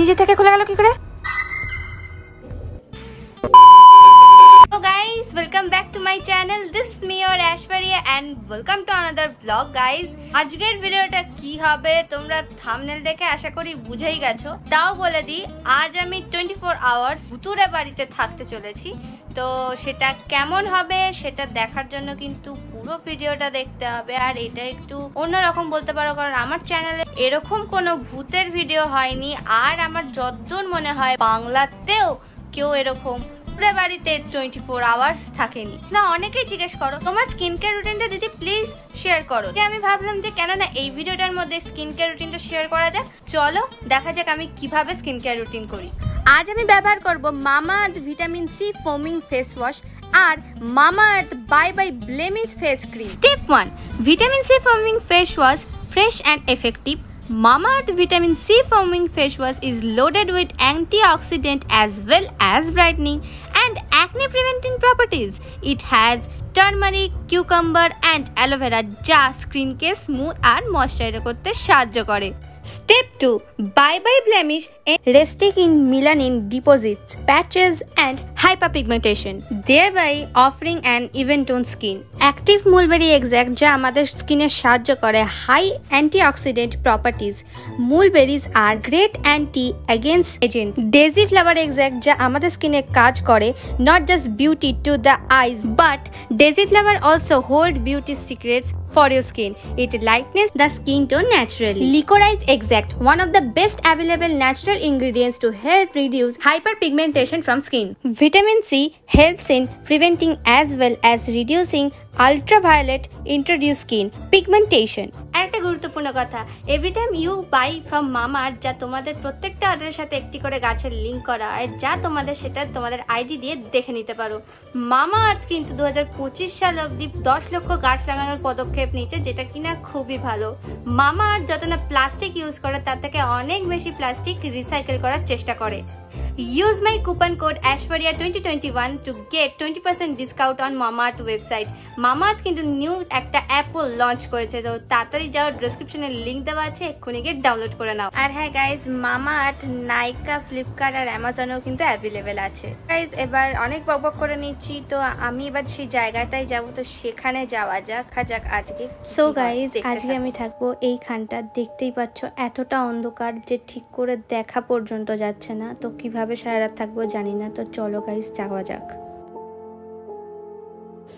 নিজে থেকে খুলে গেল কি করে? Welcome back to my channel. This is me or Ashwariya and welcome to another vlog, guys. আজকের ভিডিওটা কি হবে তোমরা থাম্বনেল দেখে আশা করি বুঝেই গেছো। তাও বলে দিই আজ আমি 24 hours ভুতুরে বাড়িতে থাকতে চলেছি। তো সেটা কেমন হবে সেটা দেখার জন্য কিন্তু পুরো ভিডিওটা দেখতে হবে। আর এটা একটু অন্যরকম বলতে পারো, কারণ আমার চ্যানেলে এরকম কোনো ভূতের ভিডিও হয়নি। আর আমার যতদূর মনে হয় বাংলাতেও কেউ এরকম বাড়িতে 24 আওয়ার্স থাকেনি না। অনেকেই জিজ্ঞেস করো তোমার স্কিন কেয়ার রুটিনটা দিদি প্লিজ শেয়ার করো। আমি ভাবলাম যে কেন না এই ভিডিওটার মধ্যে স্কিন কেয়ার রুটিনটা শেয়ার করা যাক। চলো দেখা যাক আমি কিভাবে স্কিন কেয়ার রুটিন করি। আজ আমি ব্যবহার করব Mamaearth vitamin C foaming face wash আর Mamaearth bye bye blemish face cream. Step 1, vitamin C foaming face wash, fresh and effective. Mamaearth Vitamin C Foaming Face Wash is loaded with antioxidant as well as brightening and acne preventing properties. It has turmeric, cucumber and aloe vera ja skin ke smooth and moisturize korte sahajjo kore. Step 2, Bye Bye Blemish and Resting Melanin Deposits, Patches and Hyperpigmentation, thereby offering an even toned skin. Active Mulberry Extract ja amader skin e shahajjo kore, high antioxidant properties. Mulberries are great anti against aging. Daisy Flower Extract ja amader skin e kaj kore, not just beauty to the eyes but daisy flower also hold beauty secrets for your skin. It lightens the skin tone naturally. Licorice Extract, one of the best available natural ingredients to help reduce hyperpigmentation from skin. Vitamin C helps in preventing as well as reducing ultraviolet introduced skin pigmentation. একটা গুরুত্বপূর্ণ কথা, every time you buy from Mamaearth, যা তোমাদের প্রত্যেকটা অর্ডারের সাথে একটি করে গাছের লিঙ্ক করা হয়, যা তোমাদের সেটা তোমাদের আইডি দিয়ে দেখে নিতে পারো। মামাআর্থ কিন্তু 2025 সাল অবধি 10 লক্ষ গাছ লাগানোর পদক্ষেপ নিচ্ছে, যেটা কিনা খুবই ভালো। মামাআর্থ যত না প্লাস্টিক ইউজ করে তার থেকে অনেক বেশি প্লাস্টিক রিসাইকেল করার চেষ্টা করে। Use my coupon code Ashwariya2021 to get 20% discount on Mamaearth website. Mamaearth কিন্তু new একটা app launch করেছে, তো তাড়াতাড়ি যাও, ডেসক্রিপশনে লিংক দেওয়া আছে, এক্ষুনি গিয়ে ডাউনলোড করে নাও। আর হ্যাঁ গাইস, Mamaearth Nykaa, Flipkart আর Amazonও কিন্তু অ্যাভেলেবেল আছে। গাইস এবার অনেক বকবক করে নিচ্ছি, তো আমি এবার সেই জায়গাটাই যাব, তো সেখানে যাওয়া যাক আজকে। সো গাইস আজকে আমি থাকবো এই খানটা, দেখতেই পাচ্ছ এতটা অন্ধকার যে ঠিক করে দেখা পর্যন্ত যাচ্ছে না, তো কিভাবে সারা রাত থাকবো জানি না। তো চলো গাইস যাওয়া যাক।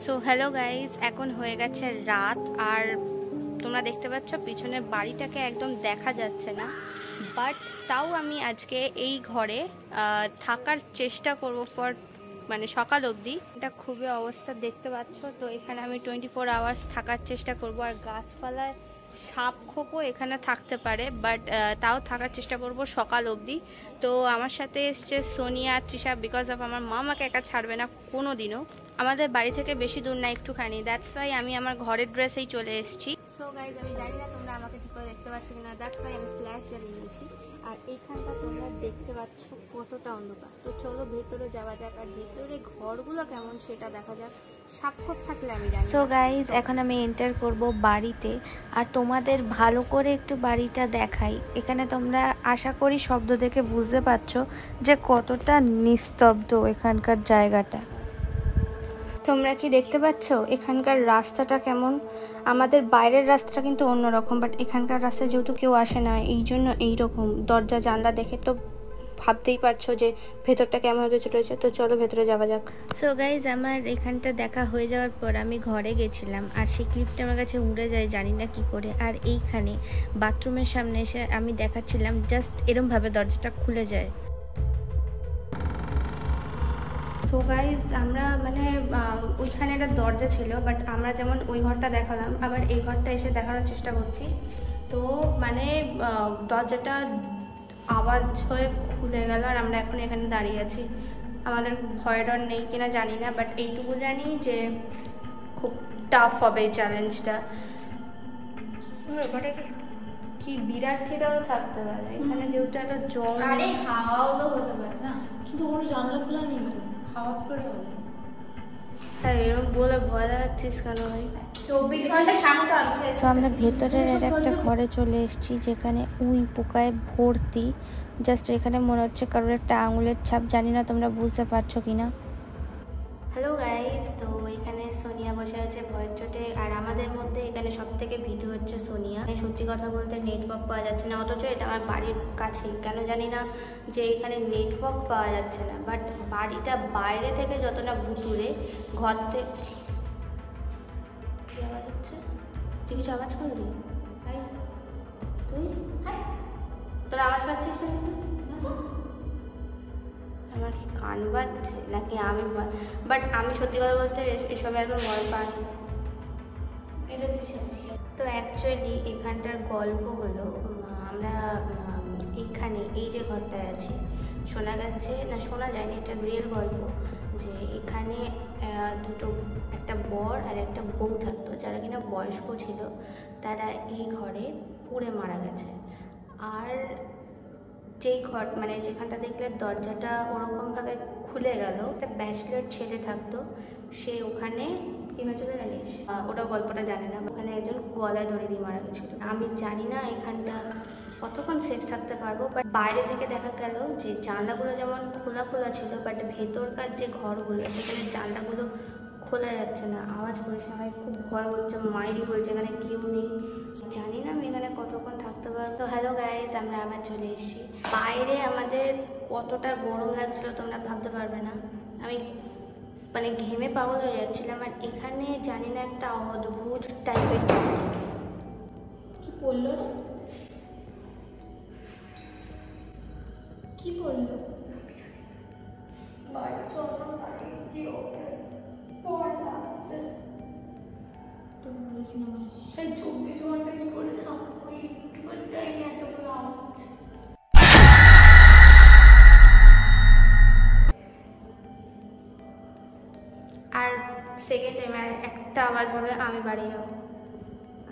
সো হ্যালো গাইস, এখন হয়ে গেছে রাত, আর তোমরা দেখতে পাচ্ছ পিছনের বাড়িটাকে একদম দেখা যাচ্ছে না, বাট তাও আমি আজকে এই ঘরে থাকার চেষ্টা করব ফর মানে সকাল অবধি। এটা খুবই অবস্থা দেখতে পাচ্ছ, তো এখানে আমি 24 আওয়ার্স থাকার চেষ্টা করব। আর গাছপালায় সাপ খোকো এখানে থাকতে পারে, বাট তাও থাকার চেষ্টা করব সকাল অবধি। তো আমার সাথে এসছে সোনিয়া আর তৃষা, বিকজ অফ আমার মা আমাকে একা ছাড়বে না কোনো দিনও। আমাদের বাড়ি থেকে বেশি দূর না, একটুখানি, দ্যাটস ওয়াই আমি আমার ঘরের ড্রেসেই চলে এসেছি। সো গাইজ আমি জানি না তোমরা আমাকে ঠিক করে দেখতে পাচ্ছ কিনা, দ্যাটস ওয়াই আমি ফ্ল্যাশ জ্বালিয়ে নিয়েছি। আর এইখানটা তোমরা দেখতে পাচ্ছ কতটা অন্ধকার, তো চলো ভেতরে যাওয়া যাক আর ভেতরে ঘরগুলো কেমন সেটা দেখা যাক। সাপখোপ থাকলে আমি জানি। সো গাইজ এখন আমি এন্টার করব বাড়িতে, আর তোমাদের ভালো করে একটু বাড়িটা দেখাই। এখানে তোমরা আশা করি শব্দ দেখে বুঝতে পারছ যে কতটা নিস্তব্ধ এখানকার জায়গাটা। তোমরা কি দেখতে পাচ্ছ এখানকার রাস্তাটা কেমন? আমাদের বাইরের রাস্তাটা কিন্তু অন্যরকম, বাট এখানকার রাস্তায় যেহেতু কেউ আসে না এই জন্য এইরকম। দরজা জানলা দেখে তো ভাবতেই পারছো যে ভেতরটা কেমন হতে চলেছে, তো চলো ভেতরে যাওয়া যাক। সো গাইজ আমার এখানটা দেখা হয়ে যাওয়ার পর আমি ঘরে গেছিলাম, আর সেই ক্লিপটা আমার কাছে উড়ে যায় জানি না কি করে। আর এইখানে বাথরুমের সামনে এসে আমি দেখাচ্ছিলাম, জাস্ট এরমভাবে দরজাটা খুলে যায়। তো গাইজ আমরা মানে ওইখানে একটা দরজা ছিল, বাট আমরা যেমন ওই ঘরটা দেখালাম আবার এই ঘরটা এসে দেখানোর চেষ্টা করছি। তো মানে দরজাটা আওয়াজ হয়ে খুলে গেল, আর আমরা এখন এখানে দাঁড়িয়ে আছি। আমাদের ভয় ডর নেই কিনা জানি না, বাট এইটুকু জানি যে খুব টাফ হবে এই চ্যালেঞ্জটা। কি বিরাট থেরাও থাকতে পারে এখানে, যেহেতু একটা জল হাওয়াও তো হতে পারে না, কিন্তু কোনো জানলা খোলা নেই। তো হাওয়া করে হ্যাঁ এরকম বলে ভয় দেখাচ্ছিস কেন ভাই? সো আমরা ভেতরের একটা ঘরে চলে এসেছি, যেখানে উই পোকায় ভর্তি। জাস্ট এখানে মনে হচ্ছে কারোর একটা আঙুলের ছাপ, জানি না তোমরা বুঝতে পারছো কিনা। হ্যালো গাইস, তো এখানে সোনিয়া বসে আছে ভয়ের চোটে, আর আমাদের মধ্যে এখানে সব থেকে ভিডিও হচ্ছে সোনিয়া। সত্যি কথা বলতে নেটওয়ার্ক পাওয়া যাচ্ছে না, অথচ এটা আমার বাড়ির কাছেই। কেন জানি না যে এখানে নেটওয়ার্ক পাওয়া যাচ্ছে না, বাট বাড়িটা বাইরে থেকে যত না ভুতুরে, ঘর থেকে আওয়াজ হচ্ছে। তুই কিছু আওয়াজ করলি? তুই তোর আওয়াজ পাচ্ছিস না? আমার কি কান বাজছে নাকি আমি? বাট আমি সত্যি কথা বলতে এসবে একদম ভয় পাই। তো অ্যাকচুয়ালি এখানটার গল্প হলো, আমরা এখানে এই যে ঘরটায় আছি, শোনা যাচ্ছে না শোনা যায়নি, এটা রিয়েল গল্প যে এখানে দুটো, একটা বর আর একটা বউ থাকতো, যারা কিনা বয়স্ক ছিল, তারা এই ঘরে পুড়ে মারা গেছে। আর যেই ঘর মানে যেখানটা দেখলে দরজাটা ওরকমভাবে খুলে গেল, একটা ব্যাচলার ছেলে থাকতো, সে ওখানে কী হয়েছিল জানিস? ওটা গল্পটা জানে না। ওখানে একজন গলায় দড়ি দিয়ে মারা গেছিলো। আমি জানি না এখানটা কতক্ষণ সেফ থাকতে পারবো, বাট বাইরে থেকে দেখা গেল যে জানলাগুলো যেমন খোলা খোলা ছিল, বাট ভেতরকার যে ঘরগুলো সেখানে জানলাগুলো খোলা যাচ্ছে না। আওয়াজ করছে, আমার খুব ভয় হচ্ছে। মায়েরই বলছে এখানে কেউ নেই, জানি না আমি এখানে কতক্ষণ থাকতে পারবো। তো হ্যালো গাইজ, আমরা আবার চলে এসেছি বাইরে। আমাদের কতটা গরম লাগছিল তোমরা ভাবতে পারবে না, আমি মানে ঘেমে পাগল হয়ে যাচ্ছিলাম। আর এখানে জানি না একটা অদ্ভুত টাইপের কি পড়লো, কি বললো আর সেকেন্ড টাইম আর একটা আওয়াজ হবে আমি বাড়ি যাও।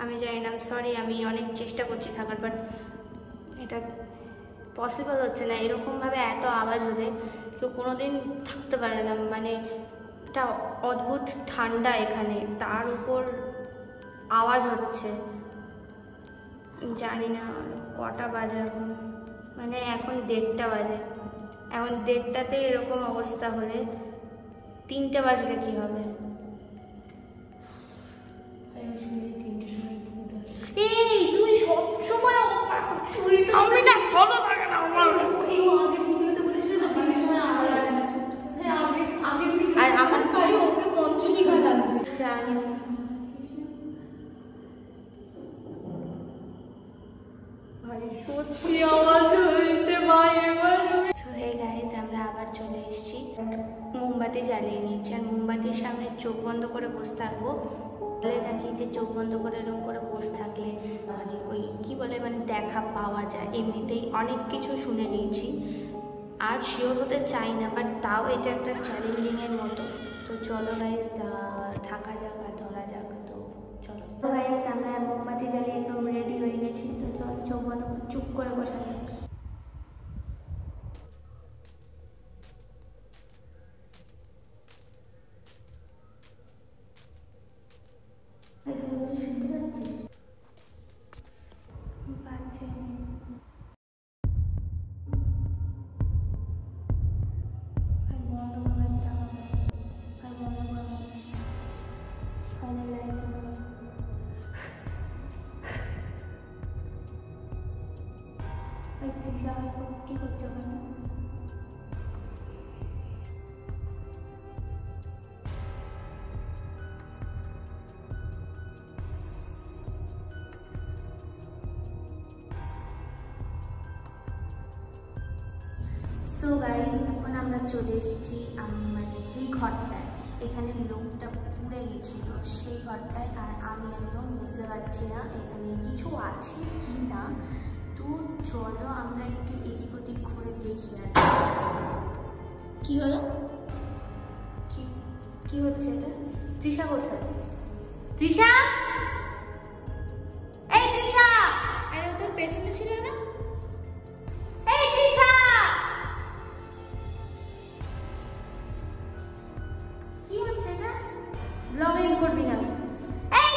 আমি জানি না, সরি, আমি অনেক চেষ্টা করছি থাকার, বাট এটা পসিবল হচ্ছে না। এরকমভাবে এত আওয়াজ হলে কেউ কোনো দিন থাকতে পারে না। মানে একটা অদ্ভুত ঠান্ডা এখানে, তার উপর আওয়াজ হচ্ছে। জানি না কটা বাজে এখন, মানে এখন 1:30টা বাজে। এখন 1:30টাতে এরকম অবস্থা হলে 3টে বাজলে কী হবে? আমরা আবার চলে এসেছি, মোমবাতি জ্বালিয়ে নিয়েছি, আর মোমবাতির সামনে চোখ বন্ধ করে বসে থাকবো। বলে থাকি যে চোখ বন্ধ করে এরকম করে বসে থাকলে মানে ওই কি বলে মানে দেখা পাওয়া যায়। এমনিতেই অনেক কিছু শুনে নিয়েছি, আর শিওর হতে চাই না, বাট তাও এটা একটা চ্যালেঞ্জিংয়ের মতো। তো চলো গাইজ, থাকা যাক আর ধরা যাক। তো চলো গাইজ, আমরা মোমবাতি জ্বালিয়ে একদম রেডি হয়ে গেছি। তো চল চোখ বন্ধ চুপ করে বসা যাক। কি করতে হবে এখন আমরা চলে এসেছি মানে যে ঘরটায় এখানে লোকটা পুড়ে গেছিল সেই ঘরটায়। আর আমি একদম বুঝতে পারছি না এখানে কিছু আছে কি না। তো চলো আমরা একটু এদিক ওদিক ঘুরে দেখি। আর কি হলো, কি হচ্ছে এটা? তৃষা কোথায়? তৃষা, এই তৃষা, আরে ও তোর পেছনে ছিল না? এই তৃষা, কি হচ্ছে এটা? লগ ইন করবি না। এই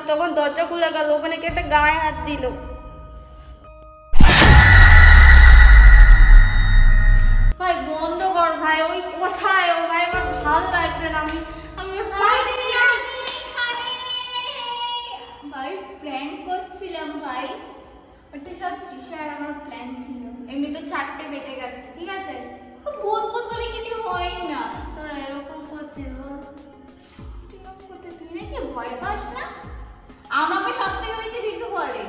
আমি তখন দরজা খুলে গেল, ওখানে কে একটা গায়ে হাত দিল। ভাই বন্ধ কর ভাই, ওই কোথায় ও ভাই, আমার ভাল লাগছে না। আমি ভাই প্ল্যান করছিলাম ভাই, ওটা সব তৃষার আমার প্ল্যান ছিল। এমনি তো 4টে বেজে গেছে, ঠিক আছে বুঝবুঝ বলে কিছু হয় না। তোরা এরকম করছিস তুই নাকি ভয় পাস না? আমাকে সব থেকে বেশি কিছু বলে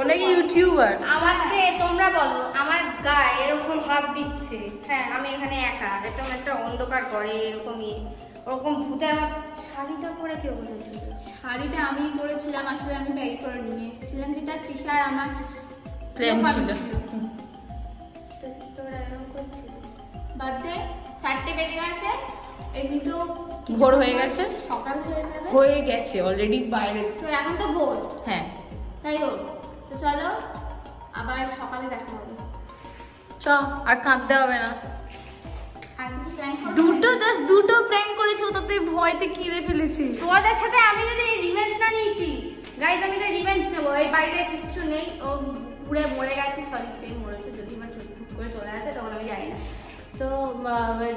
অনেকে ইউটিউবার আমাকে, তোমরা বলো আমার গায়ে এরকম হাত দিচ্ছে। হ্যাঁ আমি এখানে একা, একদম একটা অন্ধকার করে এরকমই ওরকম ভূতে আমার শাড়িটা পরে কেউ বলেছিল। শাড়িটা আমি পরেছিলাম, আসলে আমি ব্যাগ করে নিয়ে এসেছিলাম, যেটা তৃষার আমার প্ল্যান ছিল। তোরা এরকম করছিস বাদ দে, 4টে বেজে গেছে, এমনি তো ভোর হয়ে গেছে, সকাল হয়ে যাবে, হয়ে গেছে অলরেডি বাইরে, তো এখন তো ভোর। হ্যাঁ তাই হোক, তো চলো আবার সকালে দেখা হবে। চ আর কাঁদতে হবে না। দুটো প্র্যাঙ্ক করেছো, তোতে ভয়তে কেঁদে ফেলেছি। তোমাদের সাথে আমি যদি রিভেঞ্জ না নিয়েছি গাইজ, আমি এটা রিভেঞ্জ নেবো। এই বাইরে কিচ্ছু নেই, ও ঘুরে মরে গেছে, সরিটাই মরেছে। যদি আমার চুপ করে চলে আসে তখন আমি যাই না, তো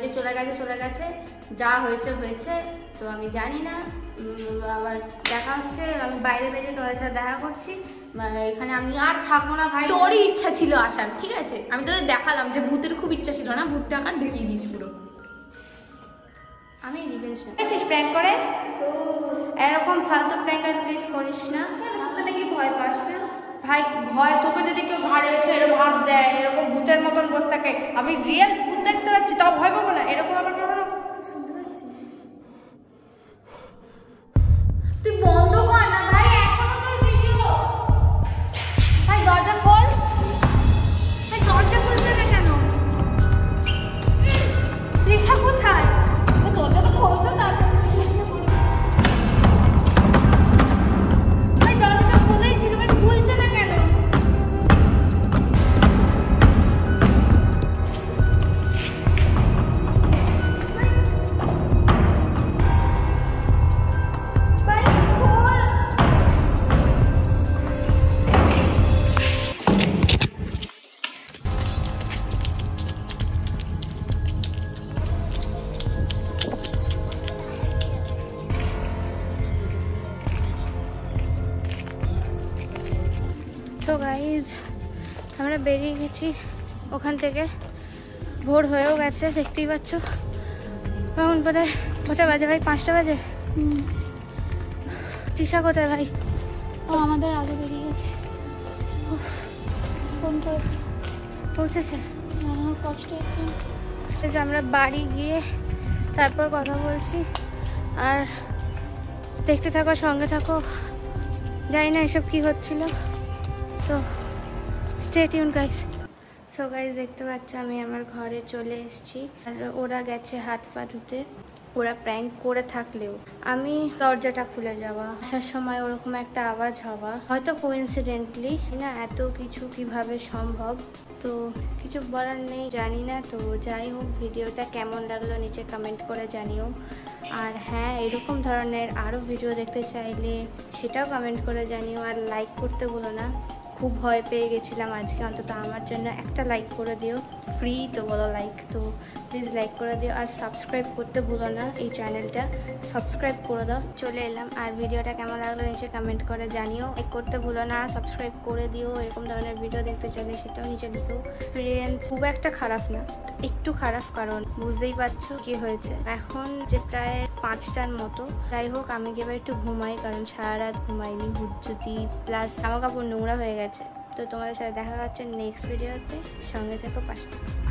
যে চলে গেছে চলে গেছে, যা হয়েছে হয়েছে, তো আমি জানি না। আবার দেখা হচ্ছে, আমি বাইরে বেজে তোদের সাথে দেখা করছি। এখানে আমি আর থাকবো না ভাই। তোরই ইচ্ছা ছিল আসার, ঠিক আছে আমি তোদের দেখালাম যে ভূতের খুব ইচ্ছা ছিল না, ভূতটা আকার দেখিয়ে দিয়েছি পুরো। আমি রিভেঞ্জ নেব। প্র্যাঙ্ক করে এরকম ফালতু প্র্যাঙ্ক আর প্লিজ করিস না। তুই নাকি ভয় পাস না ভাই? ভয় তোকে যদি কেউ ঘরে এসে এরকম হাত দেয়, এরকম ভূতের মতন বসে থাকে, আমি রিয়েল ভূত দেখতে পাচ্ছি তাও ভয় পাবো না? এরকম আমার কেন শুনতে পাচ্ছিস? তুই বন্ধ কর না ভাই, এখনো তুই ভিডিও। ভাই দরজা খোল, ভাই দরজা খুলছে না কেন? তৃষা কোথায়? ও দরজা তো খোলতো না। তো গাইজ আমরা বেরিয়ে গেছি ওখান থেকে, ভোর হয়েও গেছে দেখতেই পাচ্ছ। এখন কোথায় কটা বাজে ভাই? 5টা বাজে। তৃষা কোথায় ভাই? ও আমাদের আগে বেরিয়ে গেছে। ফোন করেছে, পৌঁছেছে। আমার কষ্ট হচ্ছে যে আমরা বাড়ি গিয়ে তারপর কথা বলছি, আর দেখতে থাকো, সঙ্গে থাকো। জানি না এসব কী হচ্ছিলো, তো stay tune guys. So guys দেখতে পাচ্ছ আমি আমার ঘরে চলে এসেছি, আর ওরা গেছে হাত পা ধুতে। ওরা প্র্যাঙ্ক করে থাকলেও আমি দরজাটা খুলে যাওয়া, আসার সময় ওরকম একটা আওয়াজ হওয়া, হয়তো কোইন্সিডেন্টলি না, এত কিছু কিভাবে সম্ভব, তো কিছু বলার নেই, জানি না। তো যাই হোক, ভিডিওটা কেমন লাগলো নিচে কমেন্ট করে জানিও। আর হ্যাঁ, এরকম ধরনের আরও ভিডিও দেখতে চাইলে সেটাও কমেন্ট করে জানিও, আর লাইক করতে ভুলো না। খুব ভয় পেয়ে গেছিলাম আজকে, অন্তত আমার জন্য একটা লাইক করে দিও, ফ্রি তো বলো লাইক, তো প্লিজ লাইক করে দিও। আর সাবস্ক্রাইব করতে ভুলো না, এই চ্যানেলটা সাবস্ক্রাইব করে দাও। চলে এলাম, আর ভিডিওটা কেমন লাগলো নিচে কমেন্ট করে জানিও, লাইক করতে ভুলো না, সাবস্ক্রাইব করে দিও। এরকম ধরনের ভিডিও দেখতে চাইলে সেটাও নিচে লিখো। এক্সপিরিয়েন্স খুব একটা খারাপ না, একটু খারাপ, কারণ বুঝতেই পারছো কি হয়েছে। এখন যে প্রায় 5টার মতো, যাই হোক আমি এবার একটু ঘুমাই, কারণ সারা রাত ঘুমাইনি, হুজ্জুতি প্লাস জামা কাপড় নোংরা হয়ে গেছে। তো তোমাদের সাথে দেখা হচ্ছে নেক্সট ভিডিওতে, সঙ্গে থেকো, পাশে থেকো।